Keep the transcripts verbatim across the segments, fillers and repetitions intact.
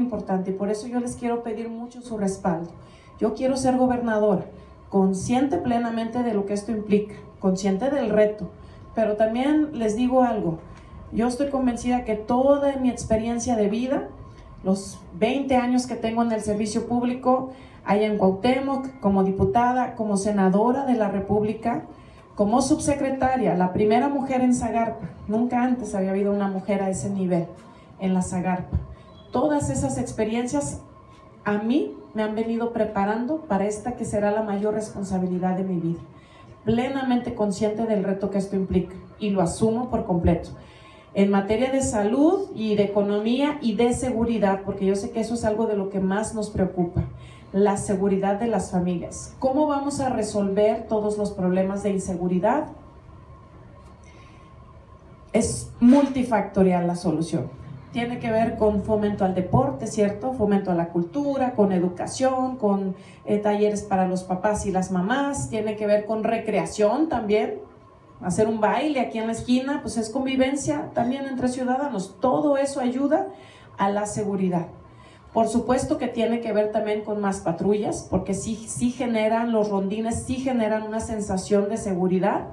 importante y por eso yo les quiero pedir mucho su respaldo. Yo quiero ser gobernadora, consciente plenamente de lo que esto implica, consciente del reto, pero también les digo algo, yo estoy convencida que toda mi experiencia de vida, los veinte años que tengo en el servicio público, allá en Cuauhtémoc, como diputada, como senadora de la República, como subsecretaria, la primera mujer en Sagarpa, nunca antes había habido una mujer a ese nivel en la Sagarpa. Todas esas experiencias a mí me han venido preparando para esta que será la mayor responsabilidad de mi vida, plenamente consciente del reto que esto implica y lo asumo por completo. En materia de salud y de economía y de seguridad, porque yo sé que eso es algo de lo que más nos preocupa, la seguridad de las familias. ¿Cómo vamos a resolver todos los problemas de inseguridad? Es multifactorial la solución. Tiene que ver con fomento al deporte, ¿cierto? Fomento a la cultura, con educación, con eh, talleres para los papás y las mamás. Tiene que ver con recreación también. Hacer un baile aquí en la esquina, pues es convivencia también entre ciudadanos. Todo eso ayuda a la seguridad. Por supuesto que tiene que ver también con más patrullas, porque sí, sí generan los rondines, sí generan una sensación de seguridad.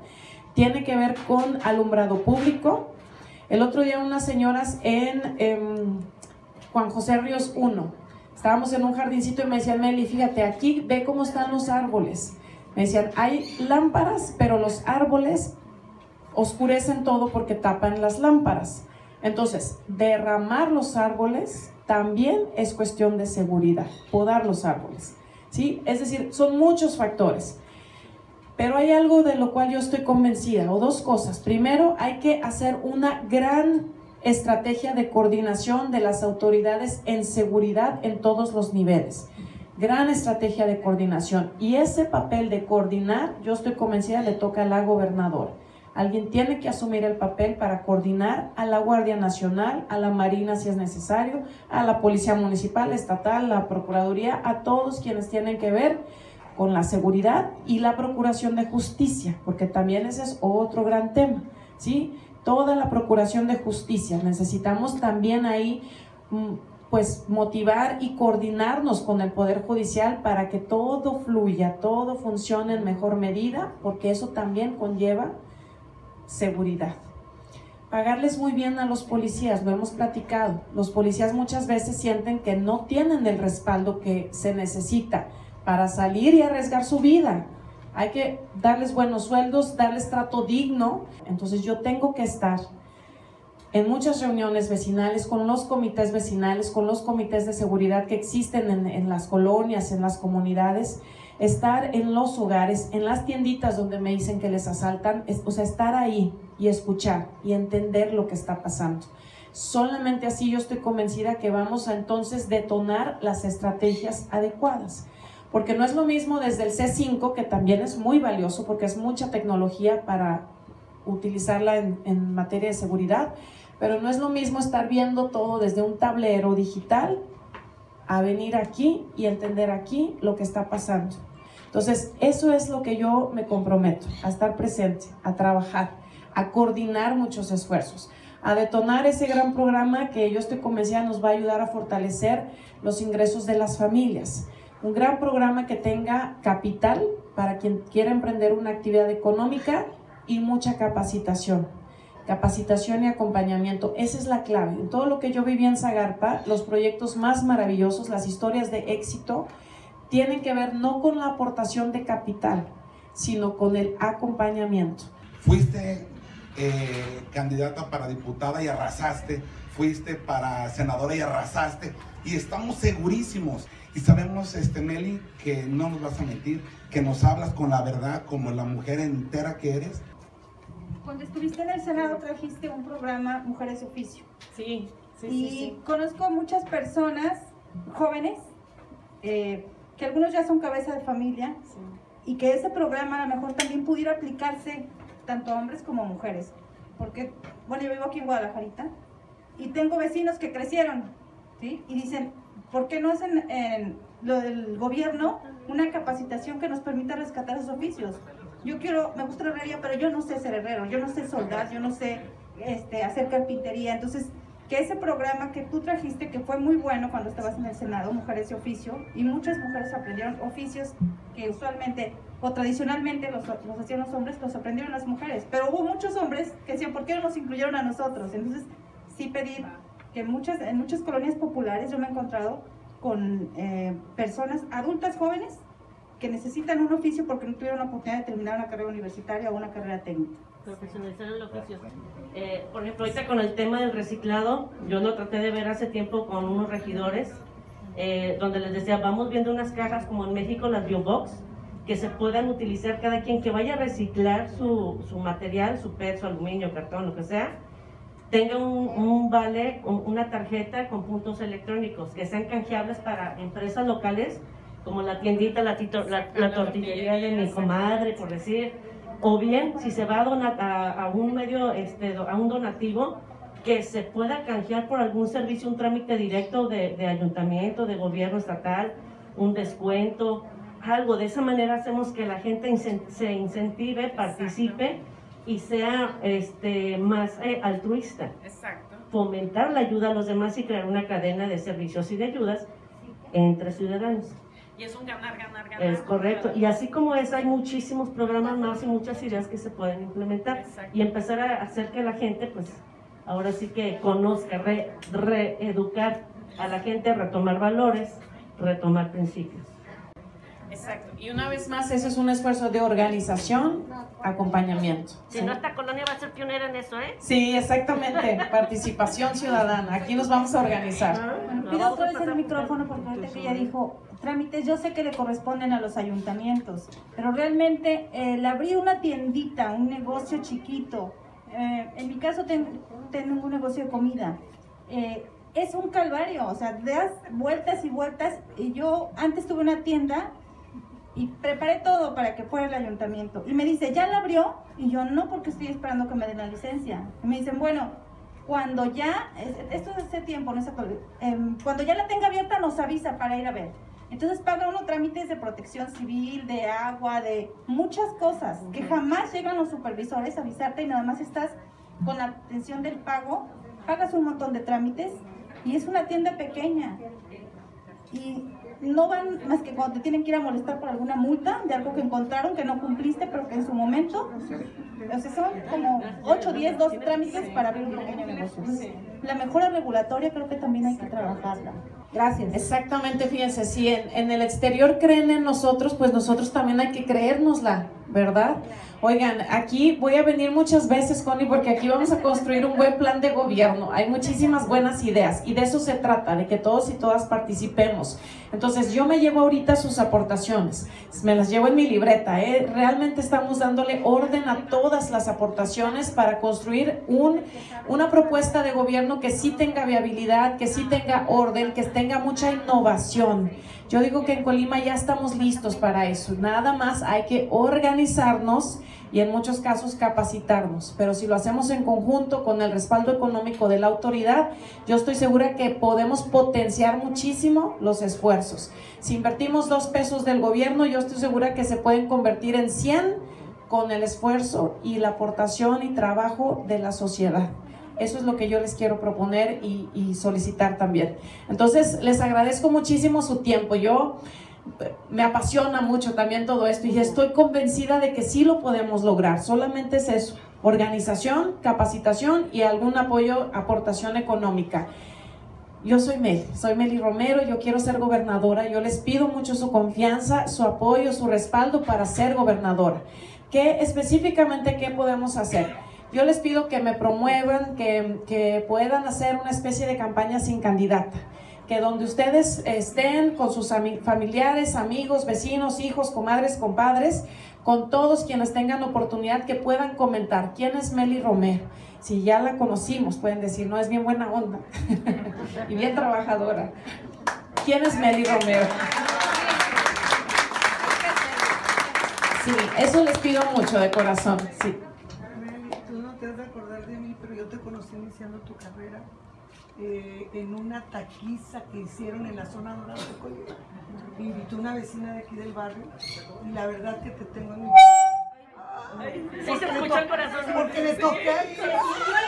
Tiene que ver con alumbrado público. El otro día unas señoras en, en Juan José Ríos uno, estábamos en un jardincito y me decían, Mely, fíjate, aquí ve cómo están los árboles. Me decían, hay lámparas, pero los árboles oscurecen todo porque tapan las lámparas. Entonces, derramar los árboles también es cuestión de seguridad, podar los árboles, ¿sí? Es decir, son muchos factores. Pero hay algo de lo cual yo estoy convencida, o dos cosas. Primero, hay que hacer una gran estrategia de coordinación de las autoridades en seguridad en todos los niveles. Gran estrategia de coordinación. Y ese papel de coordinar, yo estoy convencida, le toca a la gobernadora. Alguien tiene que asumir el papel para coordinar a la Guardia Nacional, a la Marina si es necesario, a la Policía Municipal, Estatal, la Procuraduría, a todos quienes tienen que ver con la seguridad y la procuración de justicia, porque también ese es otro gran tema, ¿sí? Toda la procuración de justicia. Necesitamos también ahí, pues, motivar y coordinarnos con el Poder Judicial para que todo fluya, todo funcione en mejor medida, porque eso también conlleva seguridad. Pagarles muy bien a los policías, lo hemos platicado. Los policías muchas veces sienten que no tienen el respaldo que se necesita para salir y arriesgar su vida. Hay que darles buenos sueldos, darles trato digno. Entonces yo tengo que estar en muchas reuniones vecinales, con los comités vecinales, con los comités de seguridad que existen en, en las colonias, en las comunidades, estar en los hogares, en las tienditas donde me dicen que les asaltan, es, o sea, estar ahí y escuchar y entender lo que está pasando. Solamente así yo estoy convencida que vamos a entonces detonar las estrategias adecuadas, porque no es lo mismo desde el C cinco, que también es muy valioso porque es mucha tecnología para utilizarla en, en materia de seguridad, pero no es lo mismo estar viendo todo desde un tablero digital a venir aquí y entender aquí lo que está pasando. Entonces, eso es lo que yo me comprometo, a estar presente, a trabajar, a coordinar muchos esfuerzos, a detonar ese gran programa que yo estoy convencida nos va a ayudar a fortalecer los ingresos de las familias. Un gran programa que tenga capital para quien quiera emprender una actividad económica y mucha capacitación. Capacitación y acompañamiento, esa es la clave. En todo lo que yo viví en Sagarpa, los proyectos más maravillosos, las historias de éxito, tienen que ver no con la aportación de capital, sino con el acompañamiento. Fuiste eh, candidata para diputada y arrasaste, fuiste para senadora y arrasaste, y estamos segurísimos, y sabemos, este, Mely, que no nos vas a mentir, que nos hablas con la verdad como la mujer entera que eres. Cuando estuviste en el Senado trajiste un programa Mujeres Oficio. Sí, sí, y sí, sí. Conozco muchas personas jóvenes, eh, que algunos ya son cabeza de familia, sí, y que ese programa a lo mejor también pudiera aplicarse tanto a hombres como a mujeres. Porque, bueno, yo vivo aquí en Guadalajarita y tengo vecinos que crecieron, ¿sí? Y dicen, ¿por qué no hacen en lo del gobierno una capacitación que nos permita rescatar esos oficios? Yo quiero, me gusta la herrería, pero yo no sé ser herrero, yo no sé soldar, yo no sé este, hacer carpintería. Entonces, que ese programa que tú trajiste, que fue muy bueno cuando estabas en el Senado, Mujeres Oficio, y muchas mujeres aprendieron oficios que usualmente o tradicionalmente los, los hacían los hombres, los aprendieron las mujeres, pero hubo muchos hombres que decían, ¿por qué no nos incluyeron a nosotros? Entonces, sí pedir que muchas, en muchas colonias populares yo me he encontrado con eh, personas adultas, jóvenes, que necesitan un oficio porque no tuvieron la oportunidad de terminar una carrera universitaria o una carrera técnica. Profesionalizar el oficio. Eh, por ejemplo, ahorita con el tema del reciclado, yo lo traté de ver hace tiempo con unos regidores, eh, donde les decía, vamos viendo unas cajas como en México, las BioBox, que se puedan utilizar cada quien, que vaya a reciclar su, su material, su P E T, su aluminio, cartón, lo que sea, tenga un, un vale, un, una tarjeta con puntos electrónicos, que sean canjeables para empresas locales, como la tiendita, la, tito, la, la tortillería de mi comadre, por decir, o bien si se va a donar a, a un medio, este, a un donativo, que se pueda canjear por algún servicio, un trámite directo de, de ayuntamiento, de gobierno estatal, un descuento, algo. De esa manera hacemos que la gente incent- se incentive, participe y sea este, más eh, altruista. Exacto. Fomentar la ayuda a los demás y crear una cadena de servicios y de ayudas entre ciudadanos. Y es un ganar, ganar, ganar. Es correcto. Y así como es, hay muchísimos programas más y muchas ideas que se pueden implementar. Exacto. Y empezar a hacer que la gente, pues, ahora sí que conozca, re, reeducar a la gente, retomar valores, retomar principios. Exacto. Y una vez más, eso es un esfuerzo de organización, acompañamiento. Si ¿sí? no, esta colonia va a ser pionera en eso, ¿eh? Sí, exactamente. Participación ciudadana. Aquí nos vamos a organizar. Bueno, pido otra vez el micrófono porque ahorita que ella dijo trámites, yo sé que le corresponden a los ayuntamientos, pero realmente eh, el abrir una tiendita, un negocio chiquito, eh, en mi caso ten, tengo un negocio de comida, eh, es un calvario, o sea, das vueltas y vueltas, y yo antes tuve una tienda y preparé todo para que fuera el ayuntamiento, y me dice, ¿ya la abrió? Y yo, no, porque estoy esperando que me den la licencia, y me dicen, bueno, cuando ya, esto es hace tiempo, no sé, eh, cuando ya la tenga abierta nos avisa para ir a ver. Entonces paga uno trámites de protección civil, de agua, de muchas cosas, que jamás llegan los supervisores a avisarte, y nada más estás con la atención del pago, pagas un montón de trámites, y es una tienda pequeña, y no van más que cuando te tienen que ir a molestar por alguna multa, de algo que encontraron, que no cumpliste, pero que en su momento, o sea, son como ocho, diez, doce trámites para abrir un pequeño negocio. Entonces, la mejora regulatoria creo que también hay que trabajarla. Gracias. Exactamente, fíjense, si en, en el exterior creen en nosotros, pues nosotros también hay que creérnosla, ¿verdad? Oigan, aquí voy a venir muchas veces, Connie, porque aquí vamos a construir un buen plan de gobierno. Hay muchísimas buenas ideas y de eso se trata, de que todos y todas participemos. Entonces, yo me llevo ahorita sus aportaciones, me las llevo en mi libreta, ¿eh? Realmente estamos dándole orden a todas las aportaciones para construir un, una propuesta de gobierno que sí tenga viabilidad, que sí tenga orden, que tenga mucha innovación. Yo digo que en Colima ya estamos listos para eso, nada más hay que organizarnos y en muchos casos capacitarnos, pero si lo hacemos en conjunto con el respaldo económico de la autoridad, yo estoy segura que podemos potenciar muchísimo los esfuerzos. Si invertimos dos pesos del gobierno, yo estoy segura que se pueden convertir en cien con el esfuerzo y la aportación y trabajo de la sociedad. Eso es lo que yo les quiero proponer y, y solicitar también. Entonces, les agradezco muchísimo su tiempo. Yo me apasiona mucho también todo esto y estoy convencida de que sí lo podemos lograr. Solamente es eso, organización, capacitación y algún apoyo, aportación económica. Yo soy Mely, soy Mely Romero, yo quiero ser gobernadora. Yo les pido mucho su confianza, su apoyo, su respaldo para ser gobernadora. ¿Qué específicamente qué podemos hacer? Yo les pido que me promuevan, que, que puedan hacer una especie de campaña sin candidata, que donde ustedes estén con sus ami- familiares, amigos, vecinos, hijos, comadres, compadres, con todos quienes tengan oportunidad, que puedan comentar quién es Mely Romero. Si ya la conocimos, pueden decir, no, es bien buena onda y bien trabajadora. ¿Quién es Mely Romero? Sí, eso les pido mucho de corazón, sí. Iniciando tu carrera eh, en una taquiza que hicieron en la zona dorada de Colima. Me invitó una vecina de aquí del barrio y la verdad que te tengo en mi corazón. Sí, se escuchó el corazón. Porque le toqué el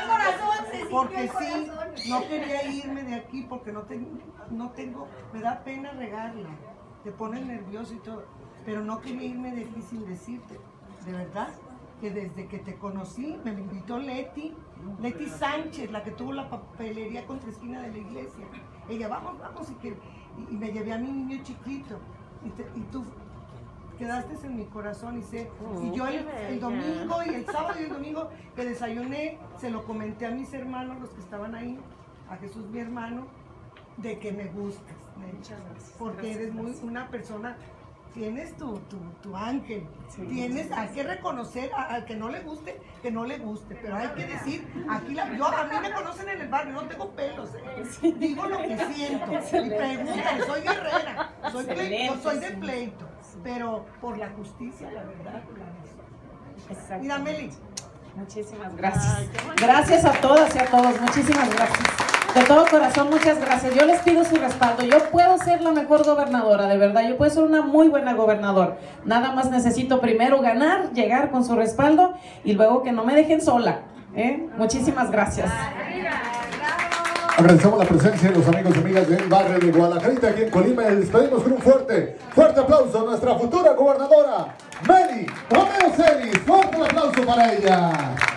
corazón. porque sí, no quería irme de aquí porque no tengo, no tengo, me da pena regarla, te pones nervioso y todo, pero no quería irme de aquí sin decirte, de verdad, que desde que te conocí, me invitó Leti, Leti Sánchez, la que tuvo la papelería contra esquina de la iglesia, ella, vamos, vamos, y, que, y me llevé a mi niño chiquito, y, te, y tú quedaste en mi corazón y sé, oh, y yo el, el domingo y el sábado y el domingo que desayuné, se lo comenté a mis hermanos, los que estaban ahí, a Jesús mi hermano, de que me gustas, muchas gracias, porque gracias, eres muy una persona, tienes tu, tu, tu ángel, sí, tienes, hay que reconocer al que no le guste, que no le guste, pero hay que decir, aquí la, yo, a mí me conocen en el barrio, no tengo pelos, eh, digo lo que siento, y preguntan, soy guerrera, soy, pleito, soy de pleito, pero por la justicia, la verdad, la verdad. Mira, Mely. Muchísimas gracias. Ay, gracias a todas y a todos, muchísimas gracias. De todo corazón, muchas gracias. Yo les pido su respaldo. Yo puedo ser la mejor gobernadora, de verdad. Yo puedo ser una muy buena gobernadora. Nada más necesito primero ganar, llegar con su respaldo y luego que no me dejen sola, ¿eh? Muchísimas gracias. Agradecemos la presencia de los amigos y amigas del barrio de Guadalajarita, aquí en Colima. Les pedimos con un fuerte, fuerte aplauso a nuestra futura gobernadora, Mely Romero. Fuerte el aplauso para ella.